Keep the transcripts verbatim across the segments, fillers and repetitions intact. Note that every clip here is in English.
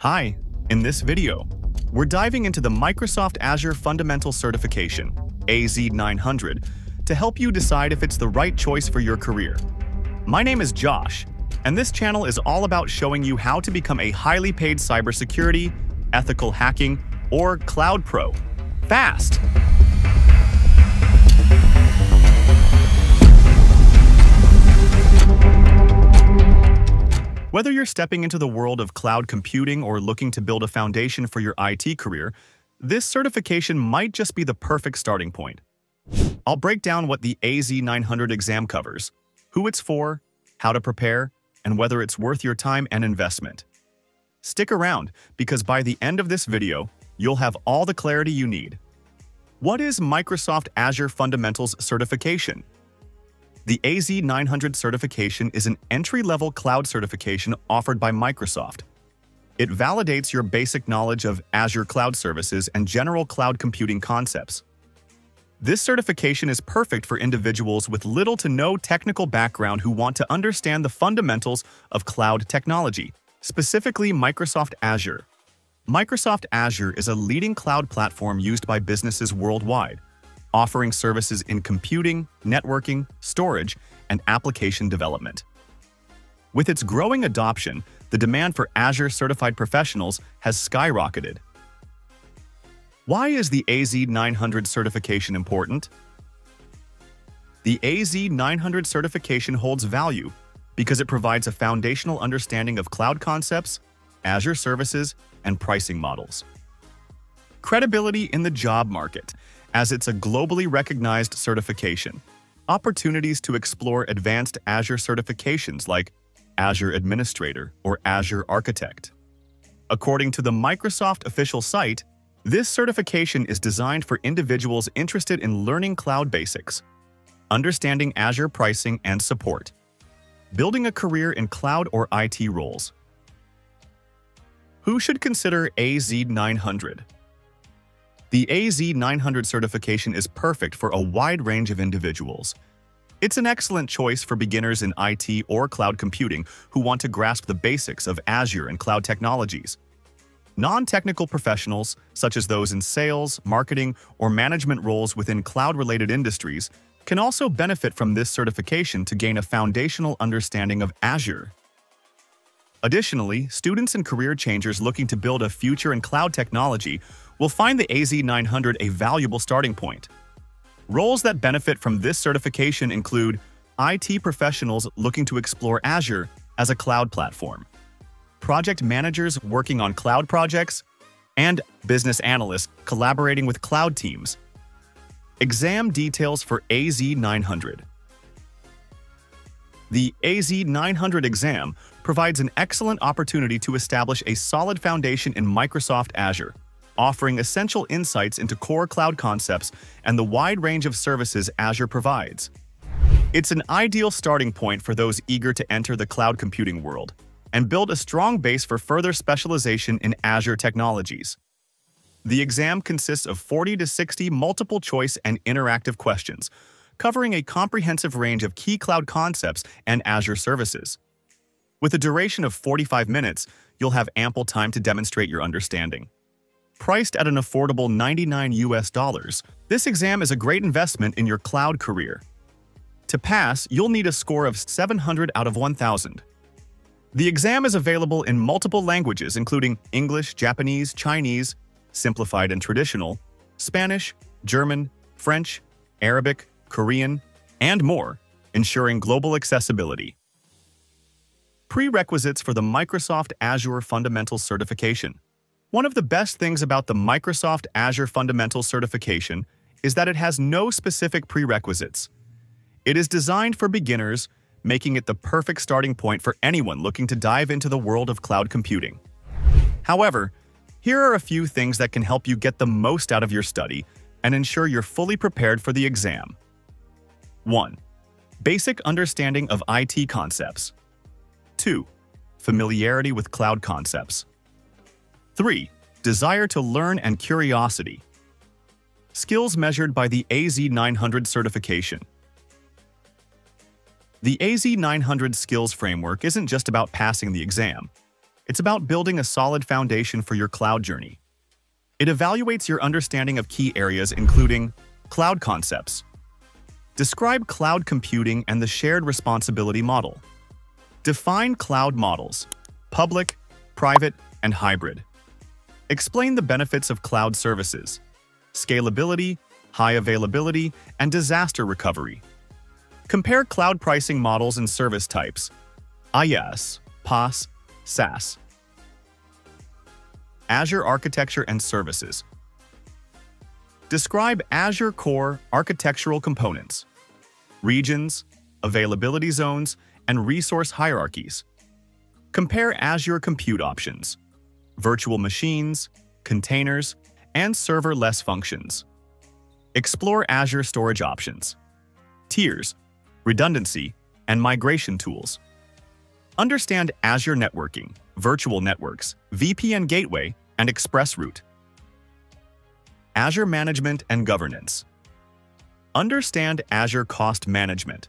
Hi, in this video, we're diving into the Microsoft Azure Fundamental Certification, A Z nine hundred, to help you decide if it's the right choice for your career. My name is Josh, and this channel is all about showing you how to become a highly paid cybersecurity, ethical hacking, or cloud pro fast. Whether you're stepping into the world of cloud computing or looking to build a foundation for your I T career, this certification might just be the perfect starting point. I'll break down what the A Z nine hundred exam covers, who it's for, how to prepare, and whether it's worth your time and investment. Stick around, because by the end of this video, you'll have all the clarity you need. What is Microsoft Azure Fundamentals Certification? The A Z nine hundred certification is an entry-level cloud certification offered by Microsoft. It validates your basic knowledge of Azure cloud services and general cloud computing concepts. This certification is perfect for individuals with little to no technical background who want to understand the fundamentals of cloud technology, specifically Microsoft Azure. Microsoft Azure is a leading cloud platform used by businesses worldwide, offering services in computing, networking, storage, and application development. With its growing adoption, the demand for Azure certified professionals has skyrocketed. Why is the A Z nine hundred certification important? The A Z nine hundred certification holds value because it provides a foundational understanding of cloud concepts, Azure services, and pricing models. Credibility in the job market. As it's a globally recognized certification, opportunities to explore advanced Azure certifications like Azure Administrator or Azure Architect. According to the Microsoft official site, this certification is designed for individuals interested in learning cloud basics, understanding Azure pricing and support, building a career in cloud or I T roles. Who should consider A Z nine hundred? The A Z nine hundred certification is perfect for a wide range of individuals. It's an excellent choice for beginners in I T or cloud computing who want to grasp the basics of Azure and cloud technologies. Non-technical professionals, such as those in sales, marketing, or management roles within cloud-related industries, can also benefit from this certification to gain a foundational understanding of Azure. Additionally, students and career changers looking to build a future in cloud technology will find the A Z nine hundred a valuable starting point. Roles that benefit from this certification include I T professionals looking to explore Azure as a cloud platform, project managers working on cloud projects, and business analysts collaborating with cloud teams. Exam details for A Z nine hundred. The A Z nine hundred exam provides an excellent opportunity to establish a solid foundation in Microsoft Azure, offering essential insights into core cloud concepts and the wide range of services Azure provides. It's an ideal starting point for those eager to enter the cloud computing world and build a strong base for further specialization in Azure technologies. The exam consists of forty to sixty multiple choice and interactive questions, covering a comprehensive range of key cloud concepts and Azure services. With a duration of forty-five minutes, you'll have ample time to demonstrate your understanding. Priced at an affordable ninety-nine U S dollars, this exam is a great investment in your cloud career. To pass, you'll need a score of seven hundred out of one thousand. The exam is available in multiple languages, including English, Japanese, Chinese, simplified and traditional, Spanish, German, French, Arabic, Korean, and more, ensuring global accessibility. Prerequisites for the Microsoft Azure Fundamentals Certification. One of the best things about the Microsoft Azure Fundamentals Certification is that it has no specific prerequisites. It is designed for beginners, making it the perfect starting point for anyone looking to dive into the world of cloud computing. However, here are a few things that can help you get the most out of your study and ensure you're fully prepared for the exam. one. Basic understanding of I T concepts. two. Familiarity with cloud concepts. three. Desire to learn and curiosity. Skills measured by the A Z nine hundred certification. The A Z nine hundred skills framework isn't just about passing the exam. It's about building a solid foundation for your cloud journey. It evaluates your understanding of key areas, including cloud concepts. Describe cloud computing and the shared responsibility model. Define cloud models: public, private, and hybrid. Explain the benefits of cloud services: scalability, high availability, and disaster recovery. Compare cloud pricing models and service types: IaaS, PaaS, SaaS. Azure Architecture and Services. Describe Azure Core architectural components, regions, availability zones, and resource hierarchies. Compare Azure compute options, virtual machines, containers, and serverless functions. Explore Azure storage options, tiers, redundancy, and migration tools. Understand Azure networking, virtual networks, V P N Gateway, and ExpressRoute. Azure management and governance. Understand Azure cost management,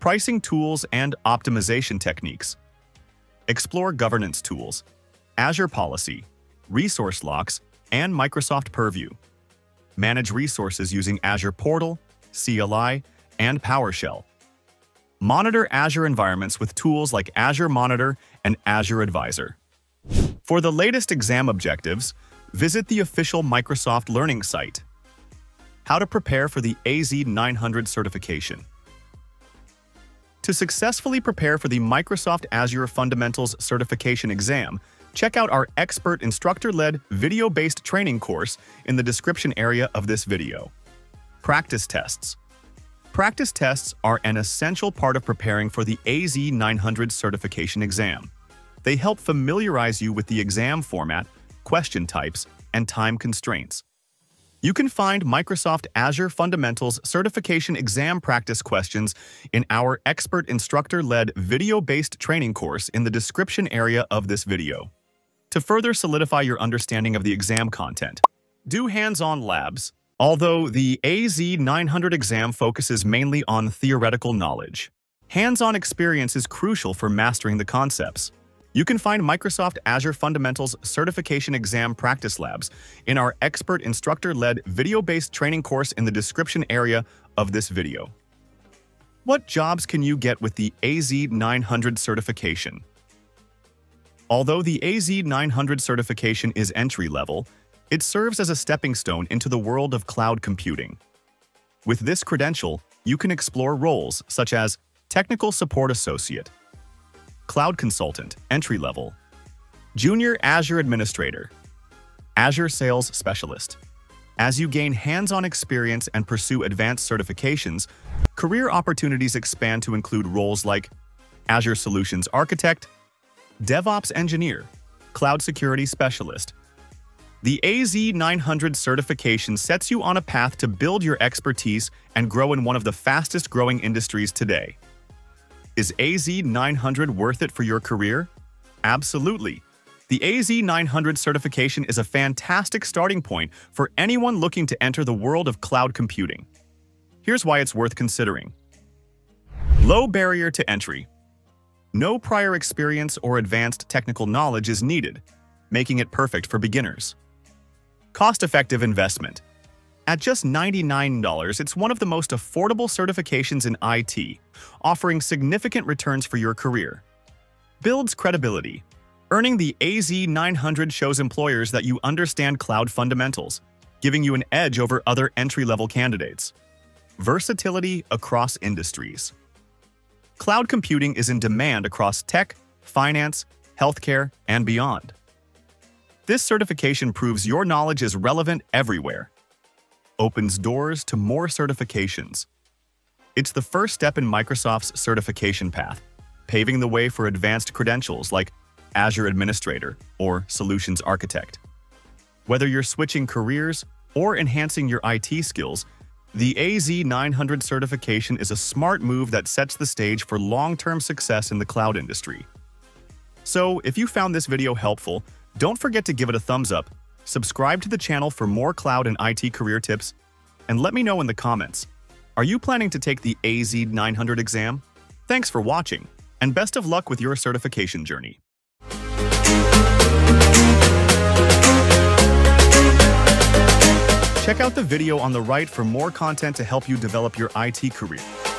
pricing tools, and optimization techniques. Explore governance tools, Azure Policy, resource locks, and Microsoft Purview. Manage resources using Azure Portal, C L I, and PowerShell. Monitor Azure environments with tools like Azure Monitor and Azure Advisor. For the latest exam objectives, visit the official Microsoft Learning site. How to prepare for the A Z nine hundred certification. To successfully prepare for the Microsoft Azure Fundamentals Certification Exam, check out our expert instructor-led video-based training course in the description area of this video. Practice tests. Practice tests are an essential part of preparing for the A Z nine hundred certification exam. They help familiarize you with the exam format, question types, and time constraints. You can find Microsoft Azure Fundamentals Certification Exam Practice Questions in our expert instructor-led video-based training course in the description area of this video. To further solidify your understanding of the exam content, do hands-on labs. Although the A Z nine hundred exam focuses mainly on theoretical knowledge, hands-on experience is crucial for mastering the concepts. You can find Microsoft Azure Fundamentals Certification Exam Practice Labs in our expert instructor-led video-based training course in the description area of this video. What jobs can you get with the A Z nine hundred certification? Although the A Z nine hundred certification is entry-level, it serves as a stepping stone into the world of cloud computing. With this credential, you can explore roles such as Technical Support Associate, Cloud Consultant, entry-level, Junior Azure Administrator, Azure Sales Specialist. As you gain hands-on experience and pursue advanced certifications, career opportunities expand to include roles like Azure Solutions Architect, DevOps Engineer, Cloud Security Specialist. The A Z nine hundred certification sets you on a path to build your expertise and grow in one of the fastest-growing industries today. Is A Z nine hundred worth it for your career? Absolutely. The A Z nine hundred certification is a fantastic starting point for anyone looking to enter the world of cloud computing. Here's why it's worth considering. Low barrier to entry. No prior experience or advanced technical knowledge is needed, making it perfect for beginners. Cost-effective investment. At just ninety-nine dollars, it's one of the most affordable certifications in I T, offering significant returns for your career. Builds credibility. Earning the A Z nine hundred shows employers that you understand cloud fundamentals, giving you an edge over other entry-level candidates. Versatility across industries. Cloud computing is in demand across tech, finance, healthcare, and beyond. This certification proves your knowledge is relevant everywhere. Opens doors to more certifications. It's the first step in Microsoft's certification path, paving the way for advanced credentials like Azure Administrator or Solutions Architect. Whether you're switching careers or enhancing your I T skills, the A Z nine hundred certification is a smart move that sets the stage for long-term success in the cloud industry. So, if you found this video helpful, don't forget to give it a thumbs up, subscribe to the channel for more cloud and I T career tips, and let me know in the comments. Are you planning to take the A Z nine hundred exam? Thanks for watching, and best of luck with your certification journey. Check out the video on the right for more content to help you develop your I T career.